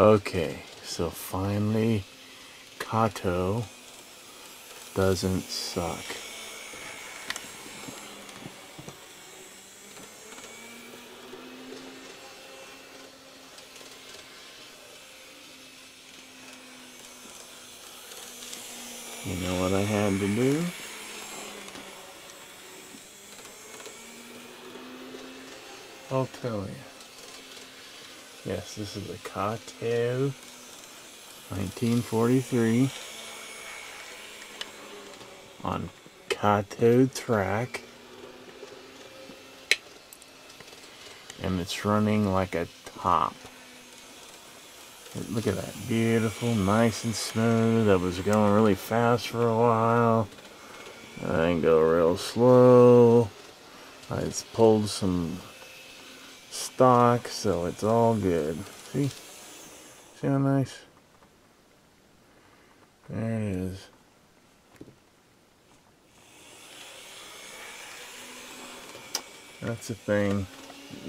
Okay, so finally Kato doesn't suck. You know what I had to do? I'll tell you. Yes, this is the Kato 1943 on Kato track, and it's running like a top. Look at that, beautiful, nice and smooth. That was going really fast for a while. I didn't go real slow. I just pulled some stock, so it's all good. See? See how nice? There it is. That's a thing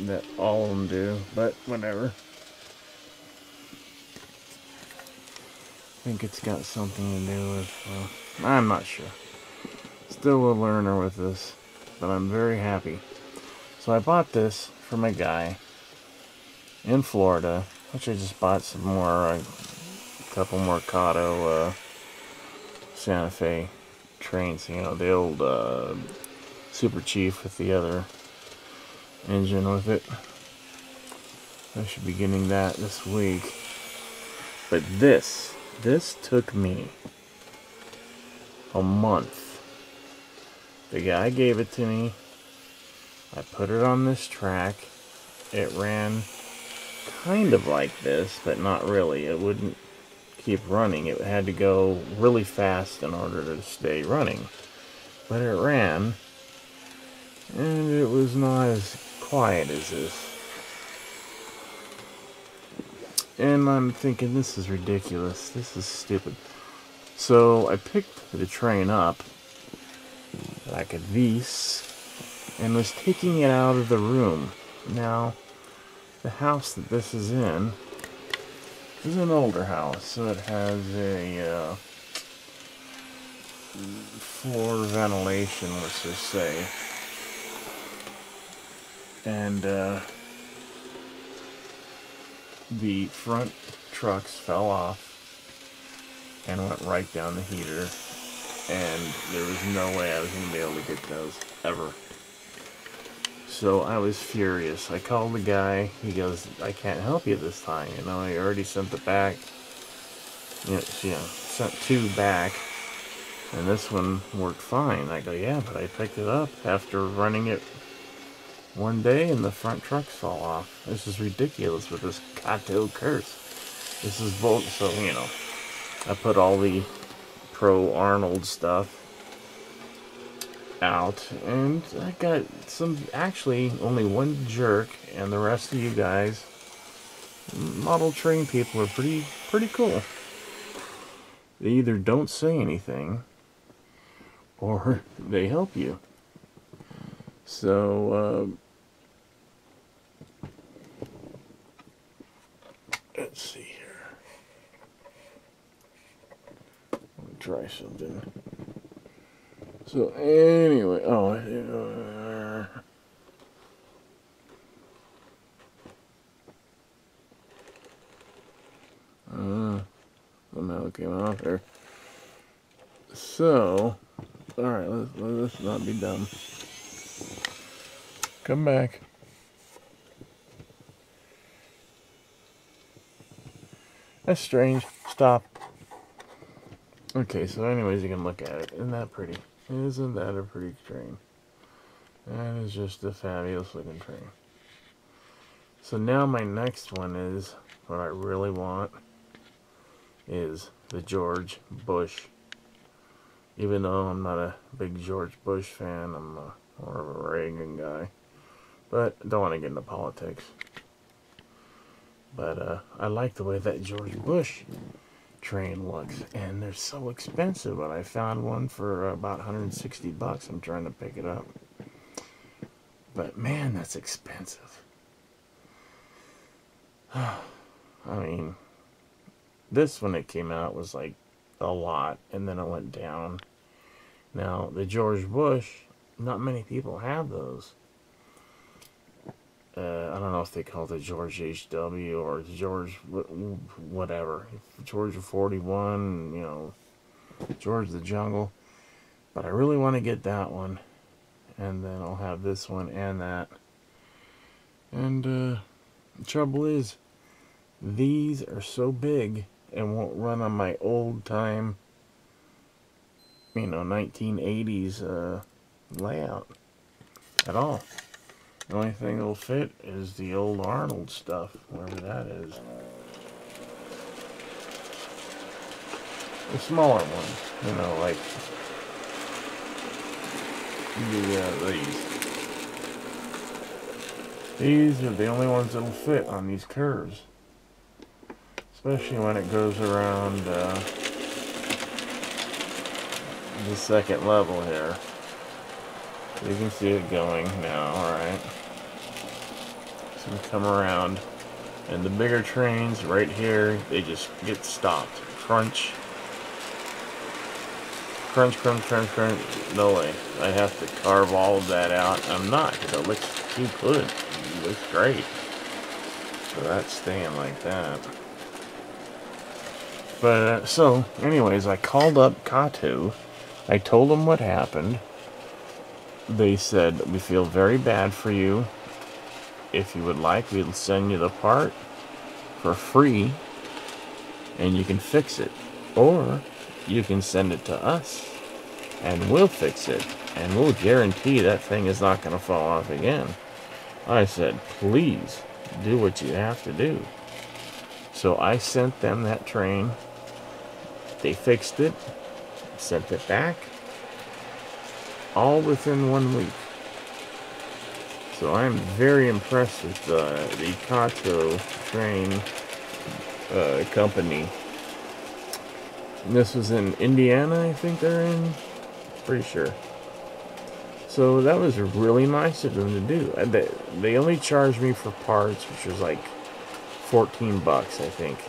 that all of them do, but whatever. I think it's got something to do with, I'm not sure. Still a learner with this, but I'm very happy. So I bought this from a guy in Florida, which I just bought some more, a couple more Kato Santa Fe trains, you know, the old Super Chief with the other engine with it. I should be getting that this week. But this took me a month. The guy gave it to me. I put it on this track. It ran kind of like this, but not really. It wouldn't keep running. It had to go really fast in order to stay running. But it ran, and it was not as quiet as this. And I'm thinking, this is ridiculous. This is stupid. So I picked the train up, like a vise, and was taking it out of the room. Now, the house that this is in is an older house, so it has a floor ventilation, let's just say. And, the front trucks fell off and went right down the heater, and there was no way I was going to be able to get those ever. So I was furious. I called the guy. He goes, I can't help you this time. You know, I already sent it back. You know, sent two back, and this one worked fine. I go, yeah, but I picked it up after running it one day and the front trucks fall off. This is ridiculous with this Kato curse. This is bolt. So, you know, I put all the pro Arnold stuff out, and I got some, actually only one jerk, and the rest of you guys model train people are pretty cool. They either don't say anything or they help you. So, let's see here. Let me try something. So, anyway, oh, no, it came off there. So, alright, let's not be dumb. Come back. That's strange. Stop. Okay, so anyways, you can look at it. Isn't that pretty? Isn't that a pretty train? That is just a fabulous looking train. So now my next one is, what I really want, is the George Bush. Even though I'm not a big George Bush fan, I'm more of a Reagan guy. But I don't want to get into politics. But I like the way that George Bush train looks. And they're so expensive. But I found one for about 160 bucks. I'm trying to pick it up. But man, that's expensive. I mean, This, when it came out, was like a lot, and then it went down. Now, the George Bush, not many people have those. I don't know if they called it George H.W. or George whatever. George 41, you know, George the Jungle. But I really want to get that one. And then I'll have this one and that. And the trouble is, these are so big and won't run on my old time, you know, 1980s layout at all. The only thing that'll fit is the old Arnold stuff, whatever that is. The smaller one, you know, like these. These are the only ones that'll fit on these curves. Especially when it goes around the second level here. You can see it going now, alright? So we come around, and the bigger trains right here, they just get stopped. Crunch. Crunch, crunch, crunch, crunch. No way. I have to carve all of that out. I'm not, because it looks too good. It looks great. So that's staying like that. But, so, anyways, I called up Katu. I told them what happened. They said, we feel very bad for you. If you would like, we'll send you the part for free, and you can fix it. Or, you can send it to us, and we'll fix it. And we'll guarantee that thing is not going to fall off again. I said, please, do what you have to do. So I sent them that train. They fixed it, sent it back, all within 1 week. So I'm very impressed with the Kato train company. And this was in Indiana, I think they're in. Pretty sure. So that was really nice of them to do. They only charged me for parts, which was like $14, I think.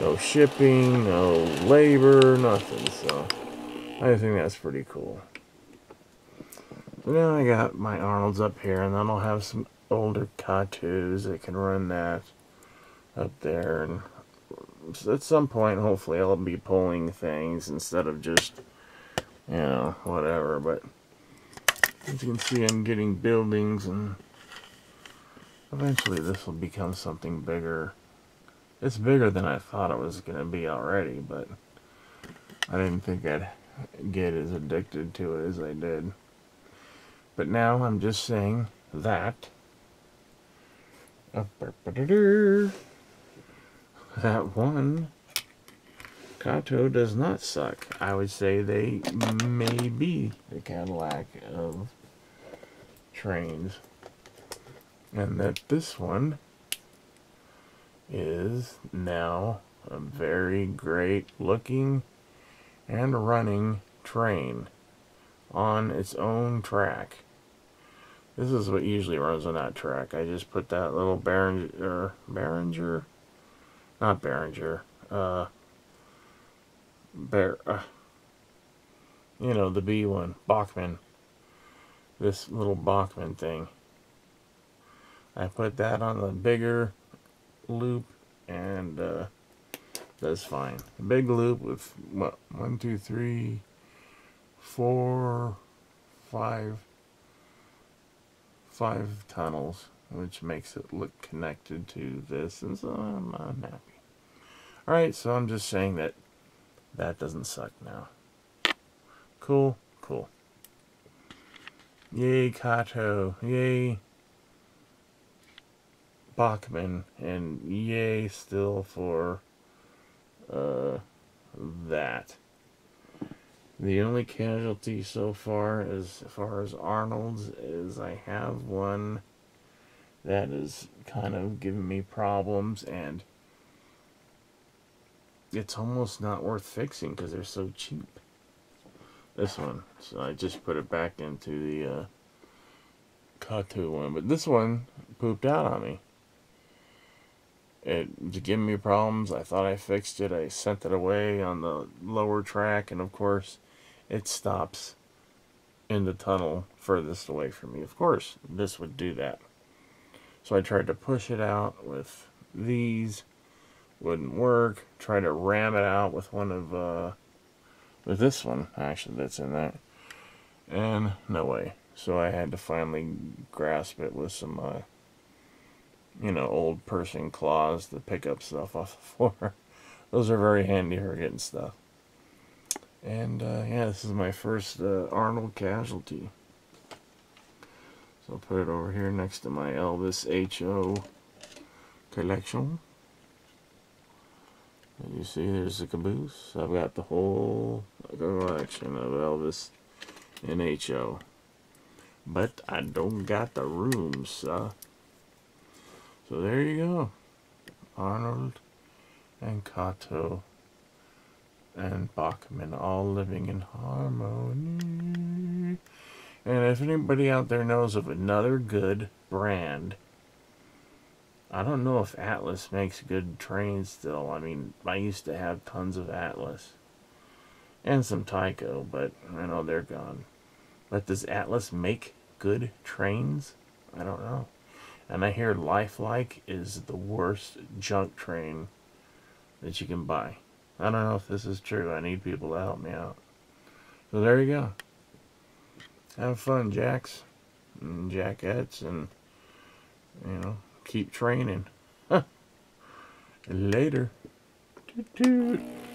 No shipping, no labor, nothing. So I think that's pretty cool. So now I got my Arnolds up here, and then I'll have some older Katus that can run that up there. And at some point, hopefully, I'll be pulling things instead of just, you know, whatever. But as you can see, I'm getting buildings, and eventually this will become something bigger. It's bigger than I thought it was going to be already, but I didn't think I'd get as addicted to it as I did. But now I'm just saying that. That one Kato does not suck. I would say they may be the Cadillac of trains. And that this one is now a very great looking and running train on its own track. This is what usually runs on that track. I just put that little you know, the B one, Bachman. This little Bachman thing. I put that on the bigger loop, and that's fine. The big loop with what, 1, 2, 3, 4, 5 tunnels, which makes it look connected to this, and so I'm unhappy. Alright, so I'm just saying that that doesn't suck now. Cool, cool. Yay, Kato. Yay, Bachman, and yay still for that. The only casualty so far as Arnold's is I have one that is kind of giving me problems, and it's almost not worth fixing because they're so cheap. This one, so I just put it back into the Kato one, but this one pooped out on me. It was giving me problems. I thought I fixed it. I sent it away on the lower track, and of course it stops in the tunnel furthest away from me. Of course this would do that. So I tried to push it out with these, wouldn't work. Tried to ram it out with one of with this one actually that's in there, and no way. So I had to finally grasp it with some you know, old person claws to pick up stuff off the floor. Those are very handy for getting stuff. And yeah, this is my first Arnold casualty. So I'll put it over here next to my Elvis H.O. collection. And you see there's the caboose. I've got the whole collection of Elvis and H.O. But I don't got the room, so. So there you go, Arnold and Cato and Bachman all living in harmony. And if anybody out there knows of another good brand, I don't know if Atlas makes good trains still. I mean, I used to have tons of Atlas and some Tyco, but I know they're gone. But does Atlas make good trains? I don't know. And I hear Life Like is the worst junk train that you can buy. I don't know if this is true. I need people to help me out. So there you go. Have fun, Jacks and Jackettes, and, you know, keep training. Later. Toot toot.